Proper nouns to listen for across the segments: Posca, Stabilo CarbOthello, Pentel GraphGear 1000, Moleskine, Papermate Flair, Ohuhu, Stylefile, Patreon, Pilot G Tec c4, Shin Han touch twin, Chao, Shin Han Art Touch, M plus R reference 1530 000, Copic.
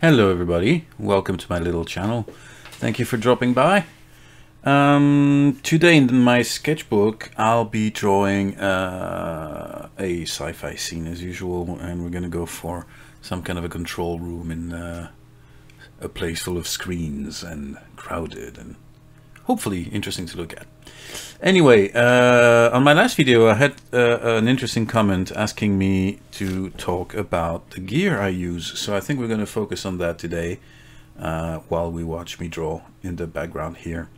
Hello everybody, welcome to my little channel. Thank you for dropping by. Today in my sketchbook I'll be drawing a sci-fi scene as usual, and we're gonna go for some kind of a control room in a place full of screens and crowded and hopefully interesting to look at. Anyway, on my last video I had an interesting comment asking me to talk about the gear I use, so I think we're going to focus on that today while we watch me draw in the background here.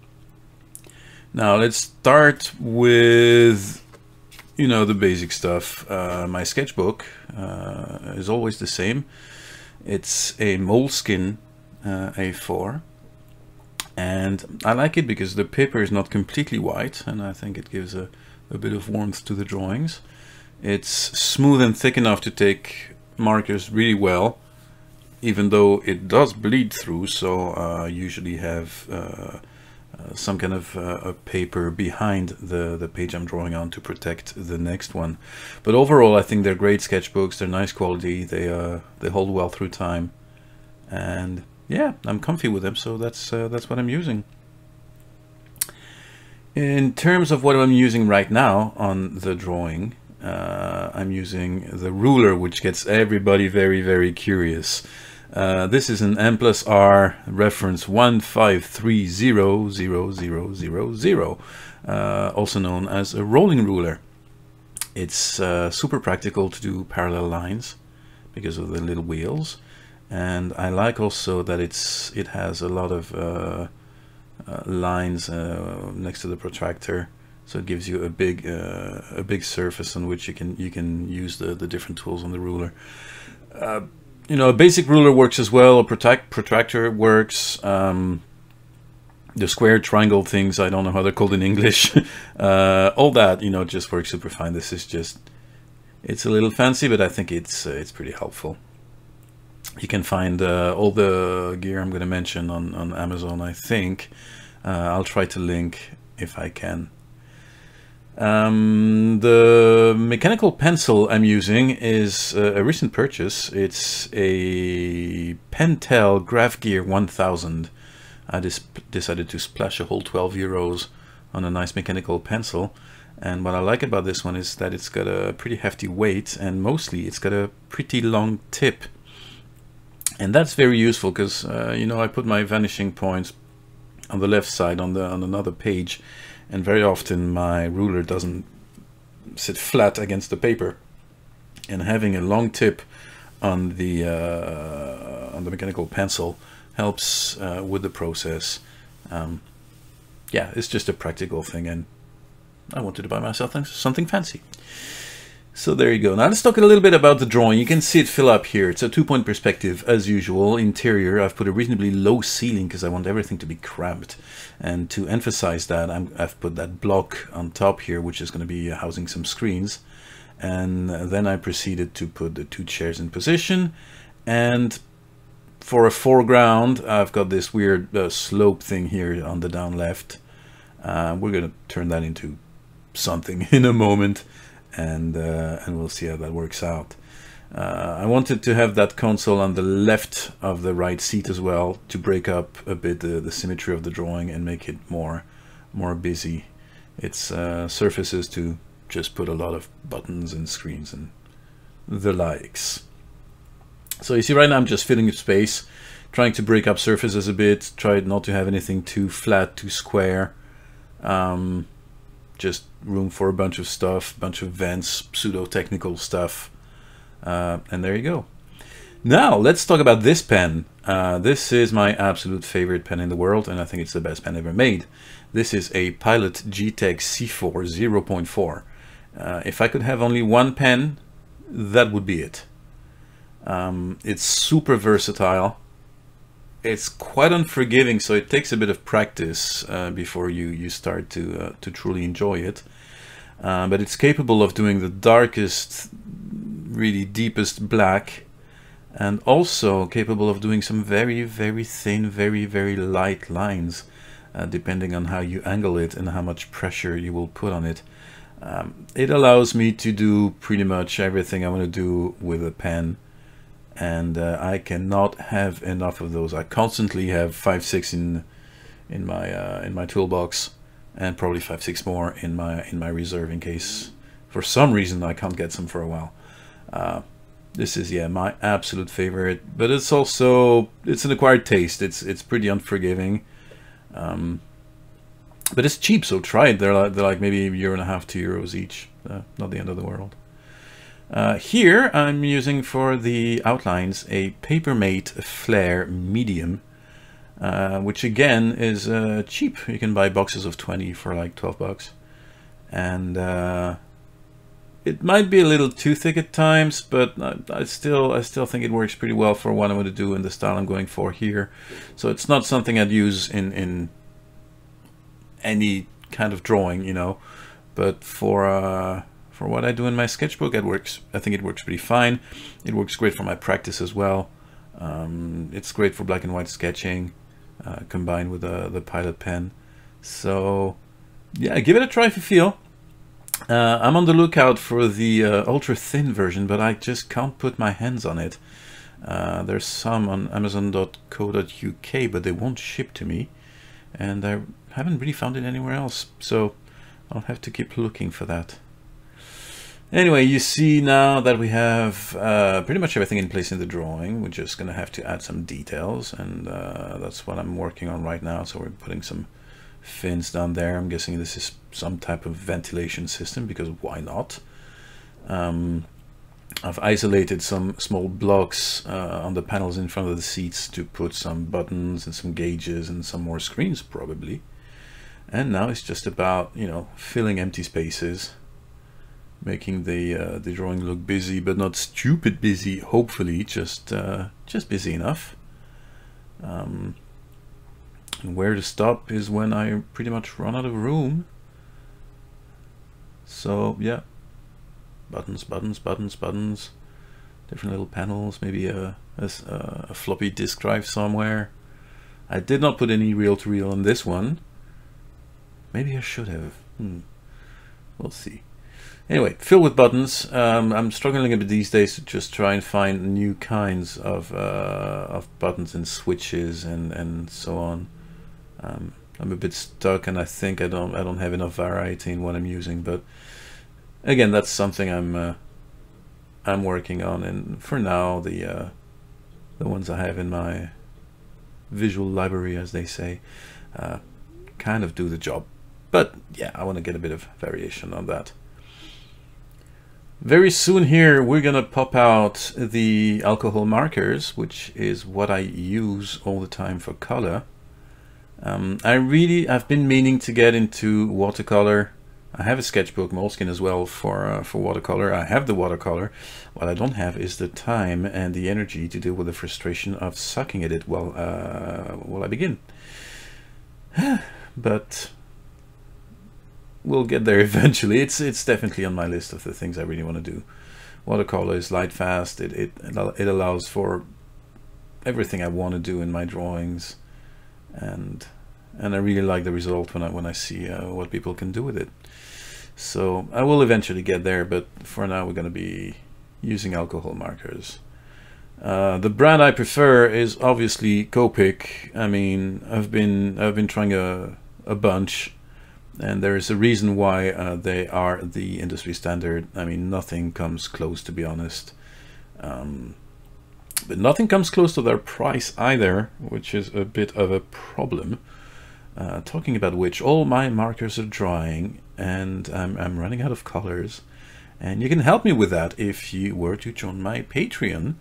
Now let's start with, you know, the basic stuff. My sketchbook is always the same. It's a Moleskine A4. And I like it because the paper is not completely white, and I think it gives a bit of warmth to the drawings. It's smooth and thick enough to take markers really well, even though it does bleed through, so I usually have some kind of a paper behind the page I'm drawing on to protect the next one. But overall I think they're great sketchbooks, they're nice quality, they hold well through time, and yeah, I'm comfy with them, so that's what I'm using. In terms of what I'm using right now on the drawing, I'm using the ruler, which gets everybody very, very curious. This is an M plus R reference 1530 000, also known as a rolling ruler. It's super practical to do parallel lines because of the little wheels. And I like also that it has a lot of lines next to the protractor, so it gives you a big surface on which you can use the different tools on the ruler. You know, a basic ruler works as well. A protractor works. The square, triangle things, I don't know how they're called in English. All that, you know, just works super fine. This is just, it's a little fancy, but I think it's pretty helpful. You can find all the gear I'm going to mention on Amazon, I think. I'll try to link if I can. The mechanical pencil I'm using is a recent purchase. It's a Pentel GraphGear 1000. I decided to splash a whole 12 euros on a nice mechanical pencil. And what I like about this one is that it's got a pretty hefty weight, and mostly it's got a pretty long tip. And that's very useful because, you know, I put my vanishing points on the left side on another page, and very often my ruler doesn't sit flat against the paper. And having a long tip on the mechanical pencil helps with the process. Yeah, it's just a practical thing, and I wanted to buy myself something fancy. So there you go. Now let's talk a little bit about the drawing. You can see it fill up here. It's a two-point perspective as usual. Interior, I've put a reasonably low ceiling because I want everything to be cramped. And to emphasize that, I've put that block on top here, which is going to be housing some screens. And then I proceeded to put the two chairs in position. And for a foreground, I've got this weird slope thing here on the down left. We're going to turn that into something in a moment. And we'll see how that works out. I wanted to have that console on the left of the right seat as well, to break up a bit the symmetry of the drawing and make it more busy. It's surfaces to just put a lot of buttons and screens and the likes. So you see right now I'm just filling space, trying to break up surfaces a bit, try not to have anything too flat, too square. Just room for a bunch of stuff, bunch of vents, pseudo-technical stuff, and there you go. Now let's talk about this pen. This is my absolute favorite pen in the world, and I think it's the best pen ever made. This is a Pilot G Tec c4 0.4. If I could have only one pen, that would be it. It's super versatile. It's quite unforgiving, so it takes a bit of practice before you start to truly enjoy it. But it's capable of doing the darkest, really deepest black, and also capable of doing some very, very thin, very, very light lines, depending on how you angle it and how much pressure you will put on it. It allows me to do pretty much everything I want to do with a pen. and I cannot have enough of those. I constantly have 5-6 in my toolbox, and probably 5-6 more in my reserve in case for some reason I can't get some for a while. This is, yeah, my absolute favorite, but it's also, it's an acquired taste. It's pretty unforgiving, but it's cheap, so try it. They're like maybe €1.50, €2 each. Not the end of the world. Here I'm using for the outlines a Papermate Flair medium, which again is cheap. You can buy boxes of 20 for like $12, and it might be a little too thick at times, but I still think it works pretty well for what I want to do and the style I'm going for here. So it's not something I'd use in any kind of drawing, you know, but for what I do in my sketchbook, it works. I think it works pretty fine. It works great for my practice as well. It's great for black and white sketching, combined with the Pilot pen. So yeah, give it a try if you feel. I'm on the lookout for the ultra thin version, but I just can't put my hands on it. There's some on amazon.co.uk, but they won't ship to me, and I haven't really found it anywhere else, so I'll have to keep looking for that. Anyway, you see now that we have pretty much everything in place in the drawing. We're just gonna have to add some details, and that's what I'm working on right now. So we're putting some fins down there. I'm guessing this is some type of ventilation system, because why not? I've isolated some small blocks on the panels in front of the seats to put some buttons and some gauges and some more screens probably. And now it's just about, you know, filling empty spaces, making the drawing look busy, but not stupid busy, hopefully, just busy enough. And where to stop is when I pretty much run out of room. So yeah, buttons, buttons, buttons, buttons, different little panels, maybe a floppy disk drive somewhere. I did not put any reel-to-reel on this one. Maybe I should have. We'll see. Anyway, filled with buttons. I'm struggling a bit these days to just try and find new kinds of buttons and switches and so on. I'm a bit stuck, and I think I don't have enough variety in what I'm using. But again, that's something I'm working on. And for now, the ones I have in my visual library, as they say, kind of do the job. But yeah, I want to get a bit of variation on that. Very soon here, we're gonna pop out the alcohol markers, which is what I use all the time for color. I've been meaning to get into watercolor. I have a sketchbook, Moleskine as well, for watercolor. I have the watercolor. What I don't have is the time and the energy to deal with the frustration of sucking at it while I begin. But we'll get there eventually. It's definitely on my list of the things I really want to do. Watercolor is light fast. It allows for everything I want to do in my drawings, and I really like the result when I see what people can do with it. So I will eventually get there, but for now we're going to be using alcohol markers. The brand I prefer is obviously Copic. I mean, I've been trying a bunch, and there is a reason why they are the industry standard. I mean, nothing comes close, to be honest. But nothing comes close to their price either, which is a bit of a problem. Talking about which, all my markers are drying, and I'm running out of colors. And you can help me with that if you were to join my Patreon.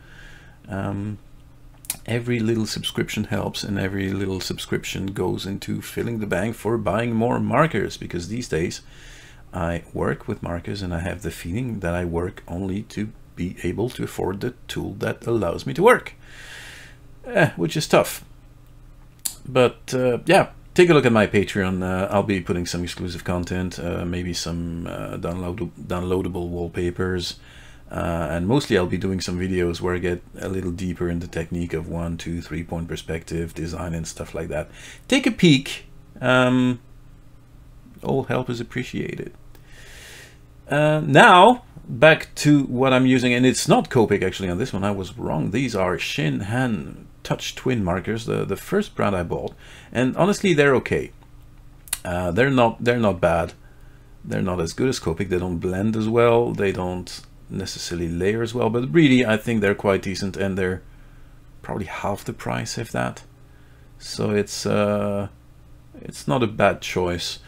Every little subscription helps, and every little subscription goes into filling the bank for buying more markers, because these days I work with markers, and I have the feeling that I work only to be able to afford the tool that allows me to work, which is tough. But yeah, take a look at my Patreon. I'll be putting some exclusive content, maybe some downloadable wallpapers. And mostly I'll be doing some videos where I get a little deeper in the technique of 1, 2, 3 point perspective design and stuff like that. Take a peek. All help is appreciated. Now back to what I'm using, and it's not Copic actually on this one. I was wrong. These are Shin Han touch twin markers, the first brand I bought, and honestly they're okay. They're not bad. They're not as good as Copic. They don't blend as well. They don't necessarily layer as well, but really I think they're quite decent, and they're probably half the price, if that. So it's not a bad choice.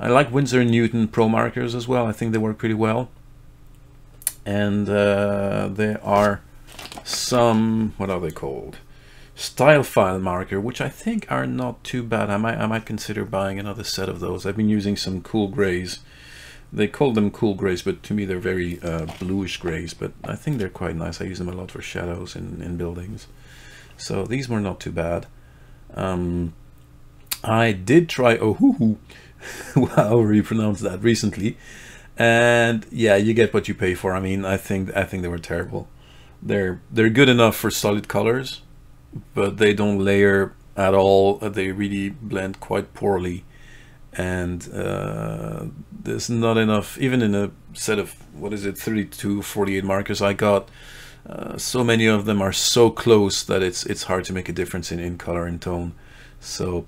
I like Winsor & Newton Pro markers as well. I think they work pretty well. And there are some, what are they called? Stylefile marker, which I think are not too bad. I might consider buying another set of those. I've been using some cool grays. They call them cool grays, but to me they're very bluish grays, but I think they're quite nice. I use them a lot for shadows in buildings. So these were not too bad. I did try Ohuhu, however you pronounce that, recently, and yeah, you get what you pay for. I mean, I think they were terrible. They're good enough for solid colors, but they don't layer at all. They really blend quite poorly, and there's not enough, even in a set of, what is it, 32, 48 markers I got. So many of them are so close that it's hard to make a difference in color and tone. So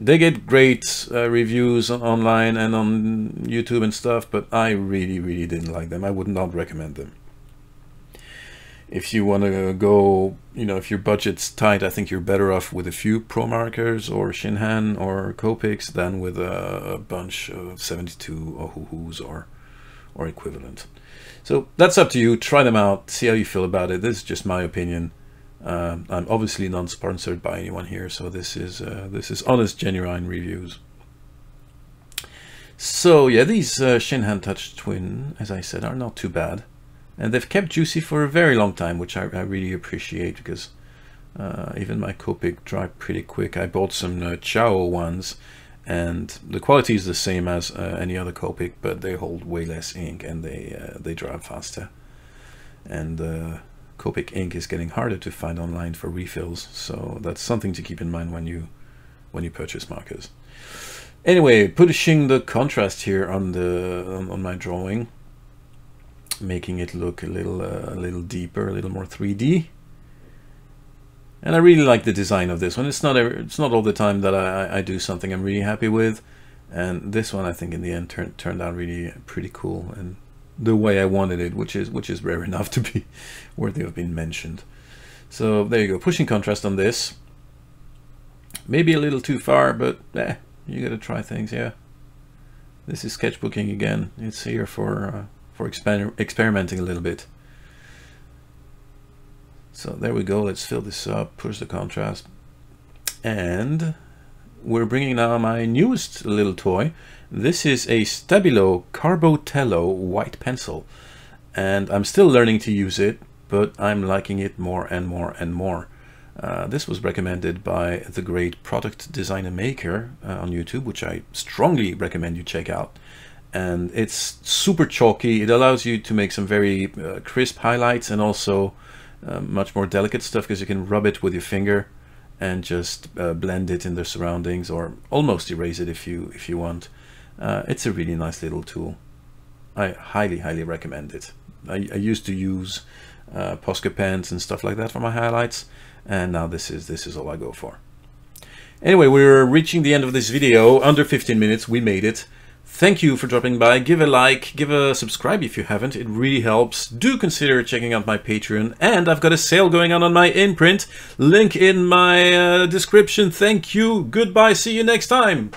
they get great reviews online and on YouTube and stuff, but I really didn't like them. I would not recommend them. If you want to go, you know, if your budget's tight, I think you're better off with a few Pro markers or Shin Han or Copics than with a bunch of 72 Ohuhus or equivalent. So that's up to you. Try them out, see how you feel about it. This is just my opinion. I'm obviously non-sponsored by anyone here, so this is honest, genuine reviews. So yeah, these Shin Han touch twin, as I said, are not too bad, and they've kept juicy for a very long time, which I really appreciate, because even my Copic dried pretty quick. I bought some Chao ones, and the quality is the same as any other Copic, but they hold way less ink, and they dry faster. And Copic ink is getting harder to find online for refills, so that's something to keep in mind when you purchase markers. Anyway, pushing the contrast here on my drawing, making it look a little deeper, a little more 3D. And I really like the design of this one. It's not all the time that I do something I'm really happy with, and this one I think in the end turned out really pretty cool and the way I wanted it, which is rare enough to be worthy of being mentioned. So there you go, pushing contrast on this. Maybe a little too far, but you gotta try things, yeah. This is sketchbooking again. It's here for experimenting a little bit. So there we go, let's fill this up, push the contrast. And we're bringing now my newest little toy. This is a Stabilo CarbOthello white pencil. And I'm still learning to use it, but I'm liking it more and more and more. This was recommended by the great Product Designer Maker on YouTube, which I strongly recommend you check out. And it's super chalky. It allows you to make some very crisp highlights, and also much more delicate stuff, because you can rub it with your finger and just blend it in the surroundings, or almost erase it if you want. It's a really nice little tool. I highly recommend it. I used to use Posca pens and stuff like that for my highlights, and now this is all I go for. Anyway, we're reaching the end of this video. Under 15 minutes, we made it. Thank you for dropping by. Give a like, give a subscribe if you haven't. It really helps. Do consider checking out my Patreon. And I've got a sale going on my imprint. Link in my description. Thank you. Goodbye. See you next time.